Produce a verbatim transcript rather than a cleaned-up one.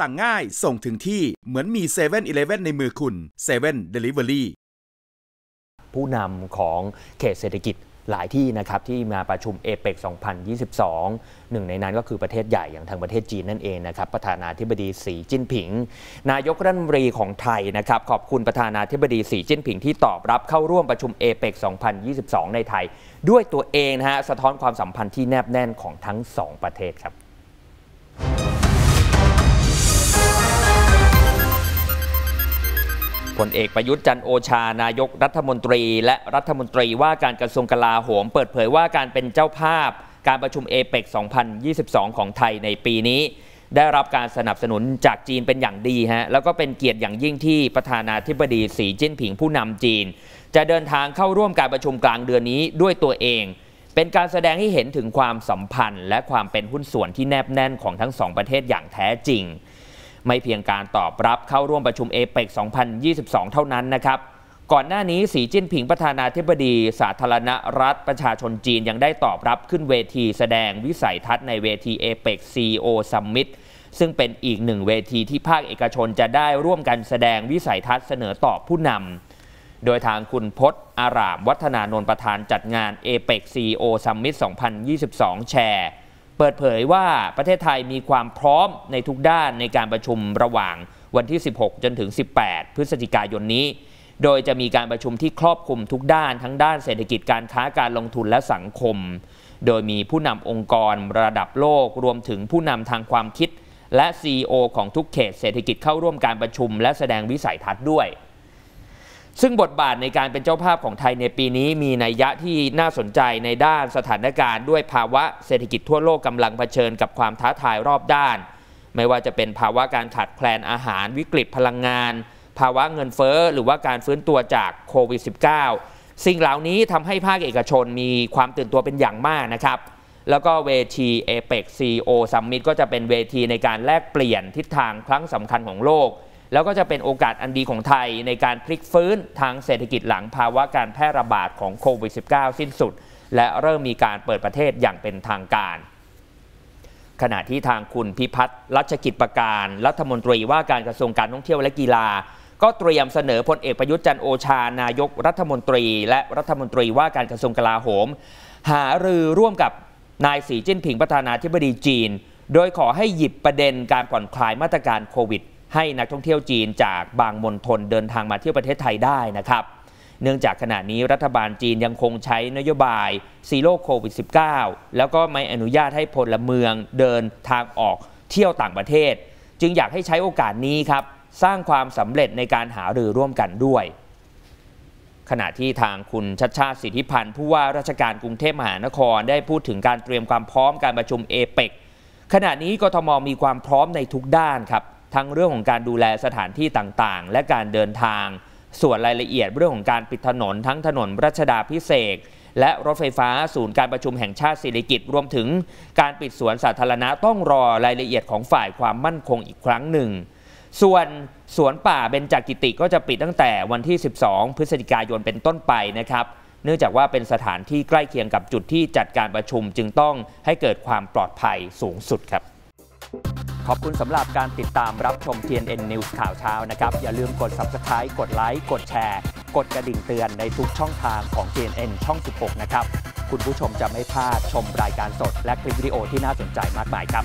สั่งง่ายส่งถึงที่เหมือนมี เซเว่นอีเลฟเว่น ในมือคุณ เซเว่น เดลิเวอรี่ ผู้นำของเขตเศรษฐกิจหลายที่นะครับที่มาประชุมเอเปกสองพันยี่สิบสองหนึ่งในนั้นก็คือประเทศใหญ่อย่างทางประเทศจีนนั่นเองนะครับประธานาธิบดีสีจิ้นผิงนายกรัฐมนตรีของไทยนะครับขอบคุณประธานาธิบดีสีจิ้นผิงที่ตอบรับเข้าร่วมประชุมเอเปกสองพันยี่สิบสองในไทยด้วยตัวเองนะฮะสะท้อนความสัมพันธ์ที่แนบแน่นของทั้งสองประเทศครับผลเอกประยุทธ์จันทร์โอชานายกรัฐมนตรีและรัฐมนตรีว่าการกระทรวงกลาโหมเปิดเผยว่าการเป็นเจ้าภาพการประชุมเอเปกสองพันยี่สิบสองของไทยในปีนี้ได้รับการสนับสนุนจากจีนเป็นอย่างดีฮะแล้วก็เป็นเกียรติอย่างยิ่งที่ประธานาธิบดีสีจิ้นผิงผู้นำจีนจะเดินทางเข้าร่วมการประชุมกลางเดือนนี้ด้วยตัวเองเป็นการแสดงให้เห็นถึงความสัมพันธ์และความเป็นหุ้นส่วนที่แนบแน่นของทั้งสองประเทศอย่างแท้จริงไม่เพียงการตอบรับเข้าร่วมประชุมเอเปกสองพันยี่สิบสองเท่านั้นนะครับก่อนหน้านี้สีจิ้นผิงประธานาธิบดีสาธารณรัฐประชาชนจีนยังได้ตอบรับขึ้นเวทีแสดงวิสัยทัศน์ในเวทีเอเปก ซี อี โอ ซัมมิต ซึ่งเป็นอีกหนึ่งเวทีที่ภาคเอกชนจะได้ร่วมกันแสดงวิสัยทัศน์เสนอต่อผู้นำโดยทางคุณพจน์อารามวัฒนานนท์ประธานจัดงานเอเปก ซี อี โอ ซัมมิต สองพันยี่สิบสองแชร์เปิดเผยว่าประเทศไทยมีความพร้อมในทุกด้านในการประชุมระหว่างวันที่สิบหกจนถึงสิบแปดพฤศจิกายนนี้โดยจะมีการประชุมที่ครอบคลุมทุกด้านทั้งด้านเศรษฐกิจการค้าการลงทุนและสังคมโดยมีผู้นำองค์กรระดับโลกรวมถึงผู้นำทางความคิดและ ซี อี โอ ของทุกเขตเศรษฐกิจเข้าร่วมการประชุมและแสดงวิสัยทัศน์ด้วยซึ่งบทบาทในการเป็นเจ้าภาพของไทยในปีนี้มีนัยยะที่น่าสนใจในด้านสถานการณ์ด้วยภาวะเศรษฐกิจทั่วโลกกำลังเผชิญกับความท้าทายรอบด้านไม่ว่าจะเป็นภาวะการขาดแคลนอาหารวิกฤตพลังงานภาวะเงินเฟ้อหรือว่าการฟื้นตัวจากโควิด สิบเก้า สิ่งเหล่านี้ทำให้ภาคเอกชนมีความตื่นตัวเป็นอย่างมากนะครับแล้วก็เวทีเอเปก ซี อี โอ ซัมมิต ก็จะเป็นเวทีในการแลกเปลี่ยนทิศทางครั้งสำคัญของโลกแล้วก็จะเป็นโอกาสอันดีของไทยในการพลิกฟื้นทางเศรษฐกิจหลังภาวะการแพร่ระบาดของโควิด สิบเก้า สิ้นสุดและเริ่มมีการเปิดประเทศอย่างเป็นทางการขณะที่ทางคุณพิพัฒน์รัชกิจประการรัฐมนตรีว่าการกระทรวงการท่องเที่ยวและกีฬาก็เตรียมเสนอพลเอกประยุทธ์จันทร์โอชานายกรัฐมนตรีและรัฐมนตรีว่าการกระทรวงกลาโหมหารือร่วมกับนายสีจิ้นผิงประธานาธิบดีจีนโดยขอให้หยิบประเด็นการผ่อนคลายมาตรการโควิดให้นักท่องเที่ยวจีนจากบางมณฑลเดินทางมาเที่ยวประเทศไทยได้นะครับเนื่องจากขณะนี้รัฐบาลจีนยังคงใช้นโยบายซีโร่โควิด สิบเก้า แล้วก็ไม่อนุญาตให้พลเมืองเดินทางออกเที่ยวต่างประเทศจึงอยากให้ใช้โอกาสนี้ครับสร้างความสำเร็จในการหารือร่วมกันด้วยขณะที่ทางคุณชัชชาติสิทธิพันธ์ผู้ว่าราชการกรุงเทพมหานครได้พูดถึงการเตรียมความพร้อมการประชุมเอเปกขณะนี้กทม.มีความพร้อมในทุกด้านครับทั้งเรื่องของการดูแลสถานที่ต่างๆและการเดินทางส่วนรายละเอียดเรื่องของการปิดถนนทั้งถนนรัชดาภิเษกและรถไฟฟ้าศูนย์การประชุมแห่งชาติศิริกิติ์รวมถึงการปิดสวนสาธารณะต้องรอรายละเอียดของฝ่ายความมั่นคงอีกครั้งหนึ่งส่วนสวนป่าเบญจกิติก็จะปิดตั้งแต่วันที่สิบสองพฤศจิกายนเป็นต้นไปนะครับเนื่องจากว่าเป็นสถานที่ใกล้เคียงกับจุดที่จัดการประชุมจึงต้องให้เกิดความปลอดภัยสูงสุดครับขอบคุณสำหรับการติดตามรับชม ที เอ็น เอ็น นิวส์ ข่าวเช้านะครับอย่าลืมกด ซับสไครบ์ กดไลค์กดแชร์กดกระดิ่งเตือนในทุกช่องทางของ ที เอ็น เอ็น ช่อง สิบหกนะครับคุณผู้ชมจะไม่พลาดชมรายการสดและคลิปวิดีโอที่น่าสนใจมากมายครับ